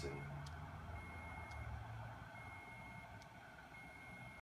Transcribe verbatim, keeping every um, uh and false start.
City.